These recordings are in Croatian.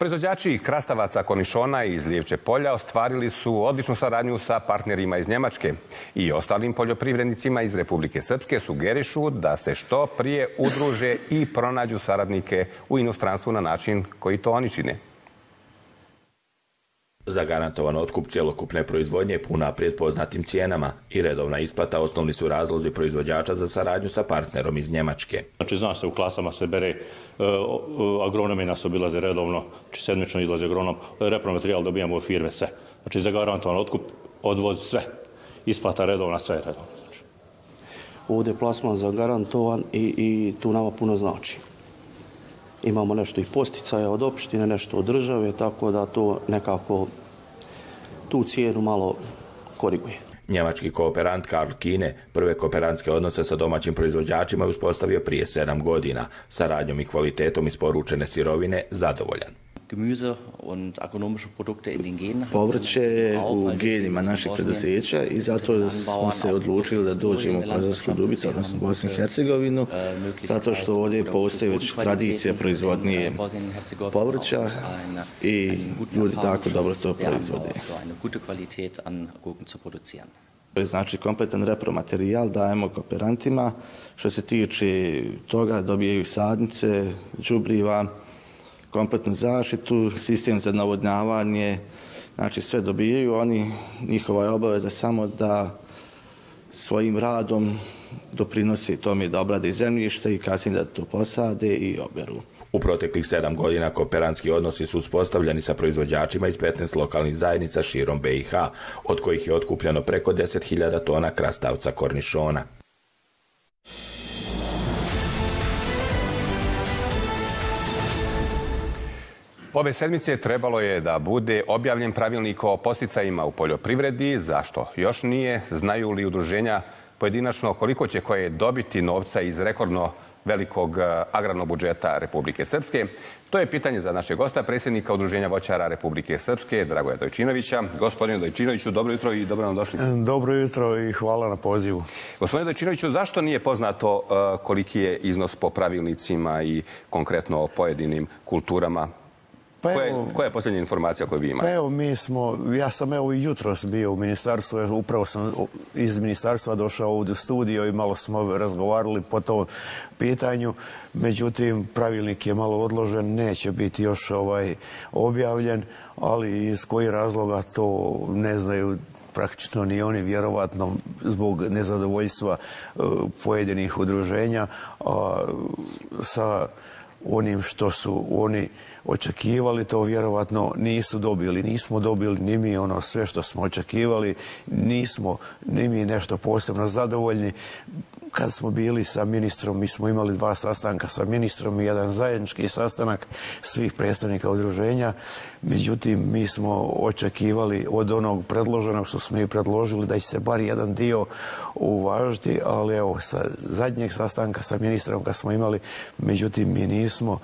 Proizvođači krastavaca, kornišona i zljevče polja ostvarili su odličnu saradnju sa partnerima iz Njemačke i ostalim poljoprivrednicima iz Republike Srpske sugerišu da se što prije udruže i pronađu saradnike u inostranstvu na način koji to oni čine. Zagarantovan otkup cjelokupne proizvodnje po unaprijed poznatim cijenama i redovna isplata osnovni su razlozi proizvođača za saradnju sa partnerom iz Njemačke. Znači, zna se, u klasama se bere, agronomi nas obilaze redovno, znači sedmično izlazi agronom, repromaterijal dobijamo u firme, sve. Znači, zagarantovan otkup, odvoz, sve. Isplata redovna, sve je redovno. Znači, ovdje je plasman zagarantovan i tu nama puno znači. Imamo nešto i posticaja od opštine, nešto od države, tako da to nekako tu cijenu malo koriguje. Njemački kooperant Karl Kine prve kooperantske odnose sa domaćim proizvođačima je uspostavio prije 7 godina. Saradnjom i kvalitetom isporučene sirovine zadovoljan. Povrće je u genima naših preduzeća i zato smo se odlučili da dođemo u Poljsku Dubicu, odnosno Bosnu i Hercegovinu, zato što ovdje postoji već tradicija proizvodnje povrća i ljudi tako dobro to proizvode. Znači, kompletan repromaterijal dajemo kooperantima. Što se tiče toga, dobijaju sadnice, đubriva, kompletnu zaštitu, sistem za navodnjavanje, znači sve dobijaju oni, njihova je obaveza samo da svojim radom doprinosi tome da obrade zemljište i kasnije da to posade i oberu. U proteklih 7 godina kooperantski odnosi su uspostavljeni sa proizvođačima iz 15 lokalnih zajednica širom BiH, od kojih je otkupljeno preko 10.000 tona krastavca kornišona. Ove sedmice trebalo je da bude objavljen pravilnik o podsticajima u poljoprivredi. Zašto još nije? Znaju li udruženja pojedinačno koliko će koje dobiti novca iz rekordno velikog agrarnog budžeta Republike Srpske? To je pitanje za našeg gosta, predsjednika Udruženja voćara Republike Srpske, Dragoja Dojčinovića. Gospodine Dojčinoviću, dobro jutro i dobro nam došli. Dobro jutro i hvala na pozivu. Gospodine Dojčinoviću, zašto nije poznato koliki je iznos po pravilnicima i konkretno o pojedinim kulturama? Koja je posljednja informacija koju vi imate? Pa evo, ja sam evo i jutros bio u ministarstvu, upravo sam iz ministarstva došao ovdje u studio i malo smo razgovarali po tom pitanju. Međutim, pravilnik je malo odložen, neće biti još objavljen, ali iz kojih razloga to ne znaju praktično ni oni, vjerovatno zbog nezadovoljstva pojedinih udruženja sa onim što su oni očekivali, to vjerovatno nisu dobili. Nismo dobili ni mi ono sve što smo očekivali, nismo ni mi nešto posebno zadovoljni. Kad smo bili sa ministrom, mi smo imali 2 sastanka sa ministrom i 1 zajednički sastanak svih predstavnika udruženja. Međutim, mi smo očekivali od onog predloženog što smo i predložili da će se bar jedan dio uvažiti, ali evo, sa zadnjeg sastanka sa ministrom kad smo imali, međutim, mi nismo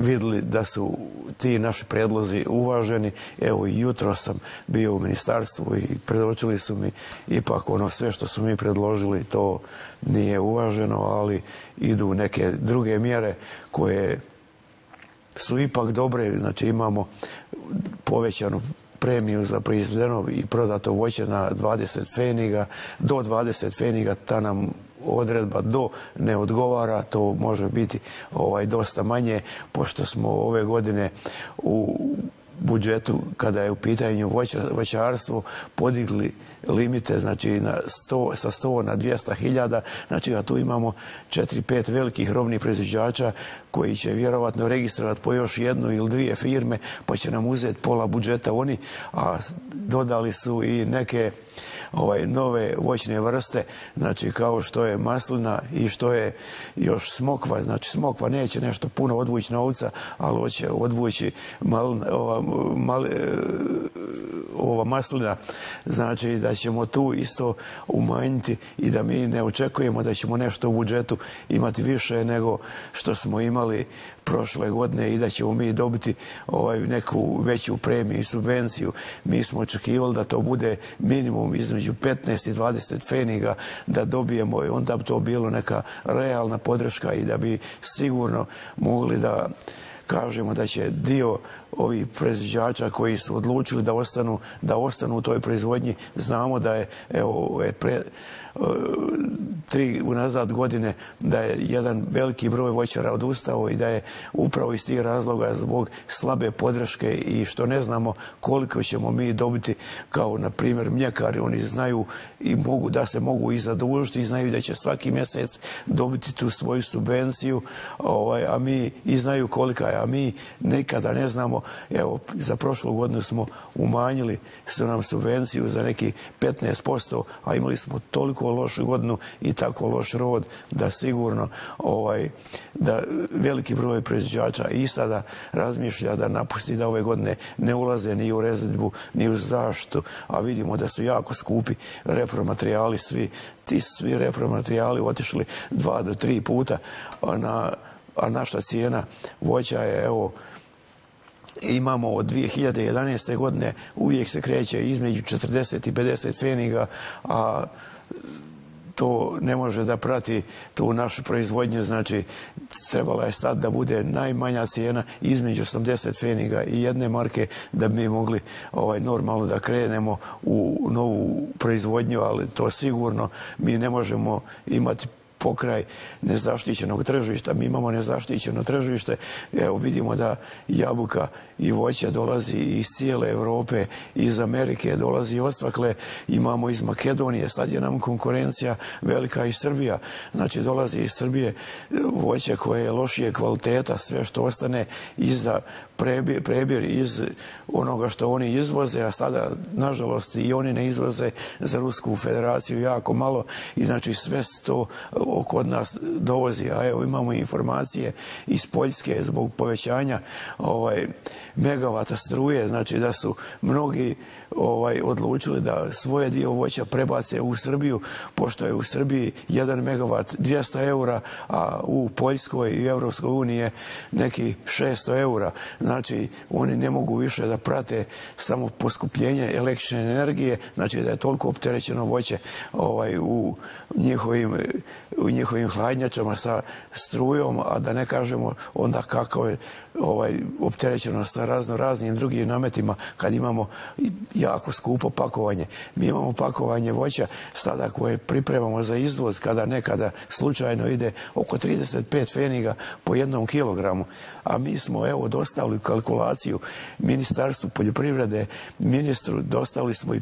vidjeli da su ti naši predlozi uvaženi. Evo, jutro sam bio u ministarstvu i predočili su mi ipak ono sve što su mi predložili, to nije uvaženo, ali idu neke druge mjere koje su ipak dobre. Znači, imamo povećanu premiju za proizvedeno i prodato voće na 20 pfeniga. Do 20 pfeniga ta nam odredba do ne odgovara, to može biti dosta manje, pošto smo ove godine u budžetu, kada je u pitanju voćarstvo, podigli limite, znači sa 100 na 200.000, znači da tu imamo 4-5 velikih robnih proizvođača koji će vjerovatno registrovati po još 1 ili 2 firme, pa će nam uzeti pola budžeta oni, a dodali su i neke nove voćne vrste, znači kao što je maslina i što je još smokva. Znači, smokva neće nešto puno odvući novca, ali hoće odvući ova maslina, znači da ćemo tu isto umanjiti i da mi ne očekujemo da ćemo nešto u budžetu imati više nego što smo imali prošle godine i da ćemo mi dobiti neku veću premiju i subvenciju. Mi smo očekivali da to bude minimum između 15 i 20 pfeniga da dobijemo i onda bi to bilo neka realna podrška i da bi sigurno mogli da kažemo da će dio ovih proizvođača koji su odlučili da ostanu u toj proizvodnji, znamo da je tri unazad godine da je jedan veliki broj voćara odustao i da je upravo iz tih razloga zbog slabe podrške i što ne znamo koliko ćemo mi dobiti kao, na primjer, mljekari. Oni znaju i mogu da se mogu i zadužiti i znaju da će svaki mjesec dobiti tu svoju subvenciju, a mi i znaju kolika je, a mi nekada ne znamo. Evo, za prošlu godinu smo umanjili su nam subvenciju za neki 15%, a imali smo toliko lošu godinu i tako loš rod da sigurno da veliki broj proizvođača i sada razmišlja da napusti, da ove godine ne ulaze ni u rezidbu, ni u zaštitu, a vidimo da su jako skupi repromaterijali svi. Ti svi repromaterijali otišli 2 do 3 puta, a naša cijena voća je, evo, imamo od 2011. godine uvijek se kreće između 40 i 50 pfeniga, a to ne može da prati tu našu proizvodnju. Znači, trebala je stati da bude najmanja cijena između 80 pfeniga i 1 marke da bi mi mogli normalno da krenemo u novu proizvodnju, ali to sigurno mi ne možemo imati pokraj nezaštićenog tržišta. Mi imamo nezaštićeno tržište. Evo, vidimo da jabuka i voće dolazi iz cijele Evrope, iz Amerike, dolazi odsvakle. Imamo iz Makedonije. Sad je nam konkurencija velika iz Srbija. Znači, dolazi iz Srbije voće koje je lošije kvaliteta. Sve što ostane iza prebir iz onoga što oni izvoze, a sada, nažalost, i oni ne izvoze za Rusku federaciju jako malo. I znači, sve to kod nas dovozi. A evo, imamo informacije iz Poljske zbog povećanja megavata struje, znači da su mnogi odlučili da svoje dio voća prebace u Srbiju, pošto je u Srbiji 1 megavat 200 eura, a u Poljskoj i Evropskoj uniji neki 600 eura. Znači, oni ne mogu više da prate samo poskupljenje električne energije, znači da je toliko opterećeno voće u njihovim hladnjačama sa strujom, a da ne kažemo onda kako je opterećeno sa raznim drugim nametima kad imamo jako skupo pakovanje. Mi imamo pakovanje voća sada koje pripremamo za izvoz, kada nekada slučajno ide oko 35 pfeniga po 1 kilogramu, a mi smo, evo, dostavili kalkulaciju Ministarstvu poljoprivrede, ministru, dostavili smo i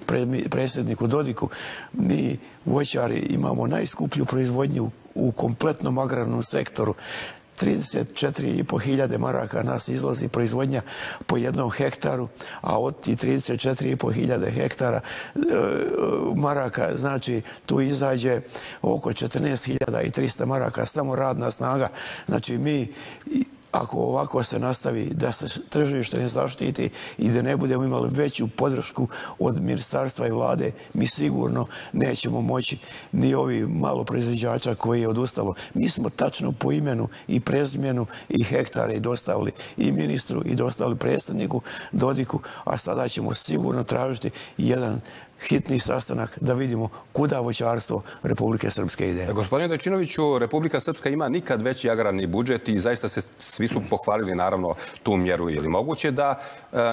predsjedniku Dodiku. Mi voćari imamo najskuplju proizvodnju u kompletnom agrarnom sektoru. 34.500 maraka nas izlazi proizvodnja po 1 hektaru, a od ti 34.500 maraka, znači, tu izađe oko 14.300 maraka samo radna snaga. Znači, mi, ako ovako se nastavi, da se tržište ne zaštiti i da ne budemo imali veću podršku od ministarstva i vlade, mi sigurno nećemo moći, ni ovi malo proizvođača koji je odustalo. Mi smo tačno po imenu i prezimenu i hektare dostavili i ministru i dostavili predsjedniku Dodiku, a sada ćemo sigurno tražiti jedan hitni sastanak da vidimo kuda voćarstvo Republike Srpske ide. Gospodine Dojčinoviću, Republika Srpska ima nikad veći agrarni budžet i zaista se svi su pohvalili, naravno, tu mjeru. Je li moguće da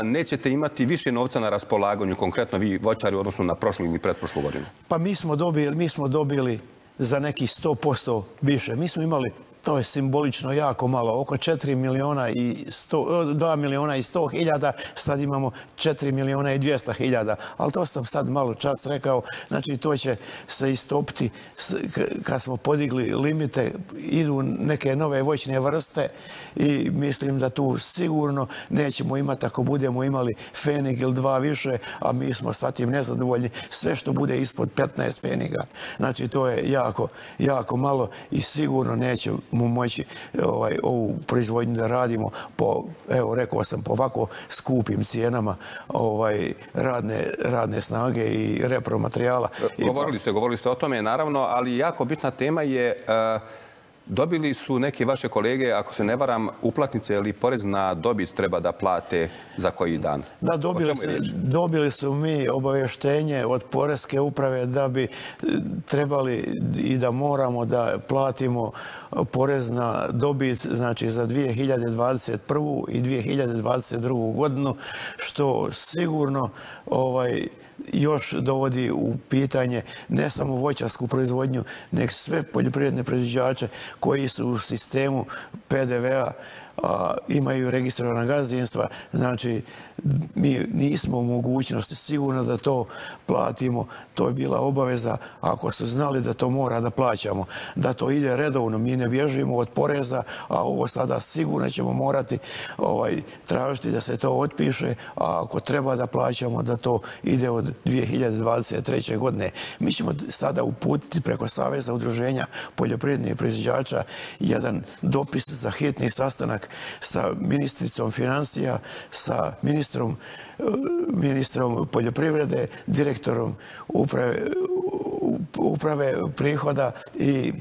nećete imati više novca na raspolaganju, konkretno vi voćari, odnosno na prošlu ili pretprošlu godinu? Pa mi smo dobili za neki 100% više. Mi smo imali, to je simbolično jako malo, oko 2 miliona i 100 hiljada, sad imamo 4 miliona i 200 hiljada. Ali to sam sad malo čas rekao, znači to će se istopiti kad smo podigli limite, idu neke nove voćne vrste i mislim da tu sigurno nećemo imati, ako budemo imali fenig ili 2 više, a mi smo sa tim nezadovoljni, sve što bude ispod 15 feniga. Znači, to je jako, jako malo i sigurno nećemo moći ovu proizvodnju da radimo po, evo, rekao sam, po ovako skupim cijenama radne snage i repromaterijala. Govorili ste o tome, naravno, ali jako bitna tema je Dobili su neke vaše kolege, ako se ne varam, uplatnice ili porez na dobit treba da plate za koji dan? Da, dobili su mi obavještenje od Poreske uprave da bi trebali i da moramo da platimo porez na dobit, znači za 2021. i 2022. godinu, što sigurno još dovodi u pitanje ne samo voćarsku proizvodnju, nek sve poljoprivredne proizvođače koji su u sistemu PDV-a imaju registrovana gazdinstva. Znači, mi nismo u mogućnosti sigurno da to platimo. To je bila obaveza ako su znali da to mora da plaćamo. Da to ide redovno. Mi ne bježimo od poreza, a ovo sada sigurno ćemo morati tražiti da se to otpiše, a ako treba da plaćamo da to ide od 2023. godine. Mi ćemo sada uputiti preko Saveza udruženja poljoprivrednih proizvođača jedan dopis za hitni sastanak sa ministricom financija, sa ministrom poljoprivrede, direktorom uprave prihoda i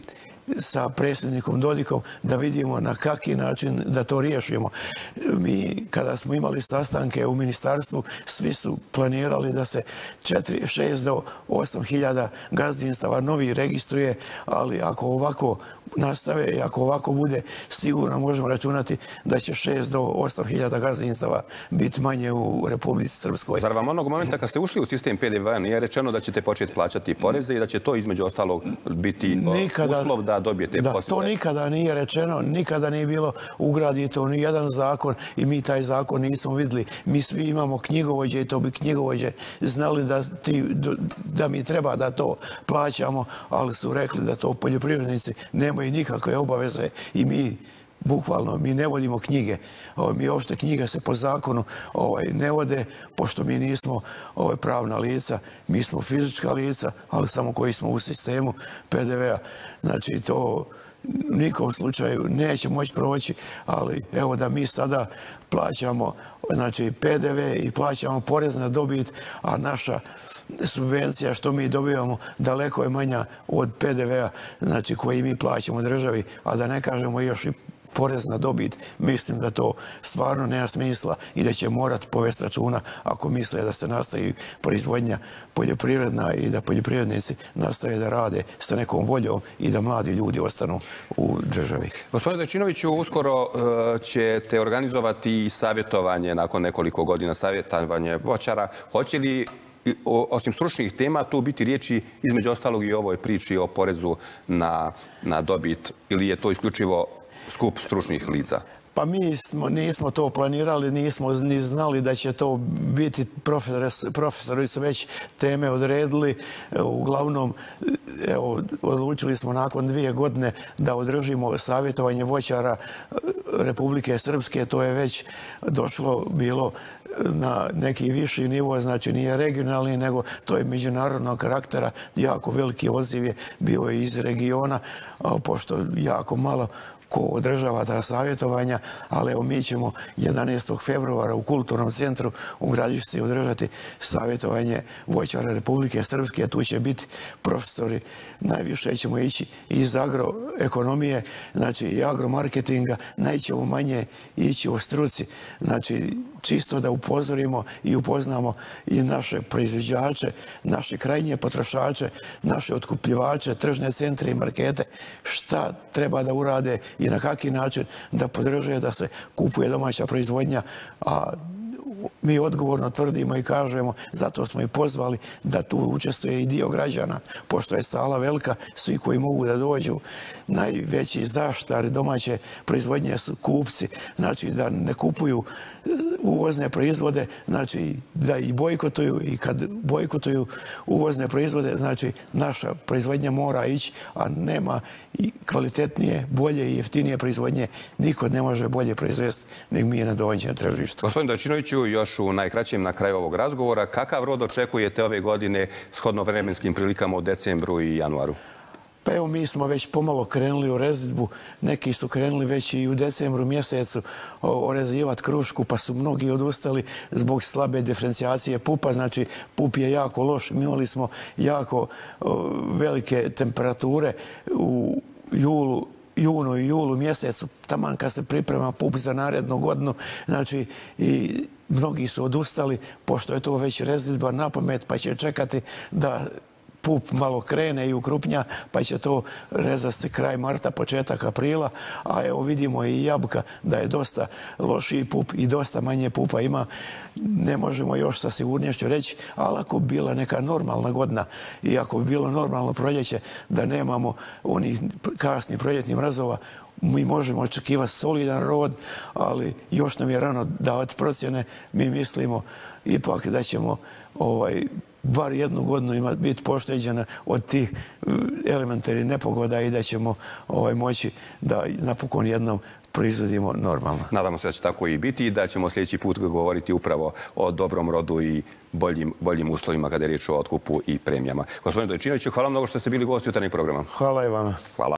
sa predsjednikom Dodikom da vidimo na kaki način da to riješimo. Mi kada smo imali sastanke u ministarstvu, svi su planirali da se 6 do 8 hiljada gazdinstava novi registruje, ali ako ovako nastave i ako ovako bude, sigurno možemo računati da će 6 do 8 hiljada gazdinstava biti manje u Republici Srpskoj. Zar vam onog momenta kad ste ušli u sistem PDV-a nije rečeno da ćete početi plaćati poreze i da će to između ostalog biti uslov da dobijete posljede? To nikada nije rečeno, nikada nije bilo ugradito ni jedan zakon i mi taj zakon nismo vidjeli. Mi svi imamo knjigovođe i to bi knjigovođe znali da mi treba da to plaćamo, ali su rekli da to poljoprivrednici nemaju i nikakve obaveze i mi bukvalno, mi ne vodimo knjige. Mi uopšte knjiga se po zakonu ne vode, pošto mi nismo pravna lica, mi smo fizička lica, ali samo koji smo u sistemu PDV-a. Znači, to u nikom slučaju neće moći proći, ali evo da mi sada plaćamo PDV i plaćamo porez na dobit, a naša subvencija što mi dobivamo daleko je manja od PDV-a koji mi plaćamo državi, a da ne kažemo još i porez na dobit. Mislim da to stvarno nema smisla i da će morati povesti računa ako misle da se nastavi proizvodnja poljoprivredna i da poljoprivrednici nastave da rade sa nekom voljom i da mladi ljudi ostanu u državi. Gospodine Dojčinoviću, uskoro ćete organizovati savjetovanje nakon nekoliko godina, savjetovanje voćara. Hoće li osim stručnih tema tu biti riječi između ostalog i ovoj priči o porezu na dobit ili je to isključivo skup stručnih lica? Pa mi nismo to planirali, nismo ni znali da će to biti, profesori su već teme odredili. Uglavnom, odlučili smo nakon 2 godine da održimo savjetovanje voćara Republike Srpske. To je već došlo, bilo na neki viši nivo, znači nije regionalni, nego to je međunarodnog karaktera. Jako veliki odziv je bio iz regiona, pošto jako malo ko održava ta savjetovanja, ali evo mi ćemo 11. februara u Kulturnom centru u Građičici održati savjetovanje voćara Republike Srpske. Tu će biti profesori, najviše ćemo ići iz agroekonomije, znači i agromarketinga, najćemo manje ići o struci. Znači, čisto da upozorimo i upoznamo i naše proizvođače, naše krajnje potrošače, naše otkupljivače, tržne centre i markete, šta treba da urade i na kaki način da podrže da se kupuje domaća proizvodnja. A mi odgovorno tvrdimo i kažemo, zato smo i pozvali da tu učestvuje i dio građana, pošto je sala velika, svi koji mogu da dođu. Najveći zaštari domaće proizvodnje su kupci, znači da ne kupuju uvozne proizvode, znači da i bojkotuju i kad bojkotuju uvozne proizvode, znači naša proizvodnja mora ići, a nema i kvalitetnije, bolje i jeftinije proizvodnje. Niko ne može bolje proizvesti nego mi je na domaćem tržištu. Gospodin Dojčinoviću, još u najkraćem na kraju ovog razgovora, kakav rod očekujete ove godine shodno vremenskim prilikama u decembru i januaru? Pa evo, mi smo već pomalo krenuli u rezidbu. Neki su krenuli već i u decembru mjesecu orezivati krušku, pa su mnogi odustali zbog slabe diferencijacije pupa. Znači, pup je jako loš. Imali smo jako velike temperature u julu junu i julu mjesecu, taman kad se priprema PUP za narednu godinu, znači i mnogi su odustali, pošto je to već rezidba na pamet, pa će čekati da PUP malo krene i ukrupnja, pa će to rezati se kraj marta, početak aprila, a evo vidimo i jabuka da je dosta lošiji PUP i dosta manje PUPa ima. Ne možemo još sa sigurnješću reći, ali ako bi bila neka normalna godina i ako bi bilo normalno proljeće, da nemamo onih kasnih proljetnih mrazova, mi možemo očekivati solidan rod, ali još nam je rano davati procjene. Mi mislimo ipak da ćemo bar jednu godinu biti pošteđena od tih elementarnih nepogoda i da ćemo moći da napokon jednom proizvodimo normalno. Nadamo se da će tako i biti i da ćemo sljedeći put govoriti upravo o dobrom rodu i boljim uslovima kada je riječ o otkupu i premijama. Gospodine Dojčinoviću, hvala mnogo što ste bili gosti jutarnjeg programa. Hvala i vama. Hvala.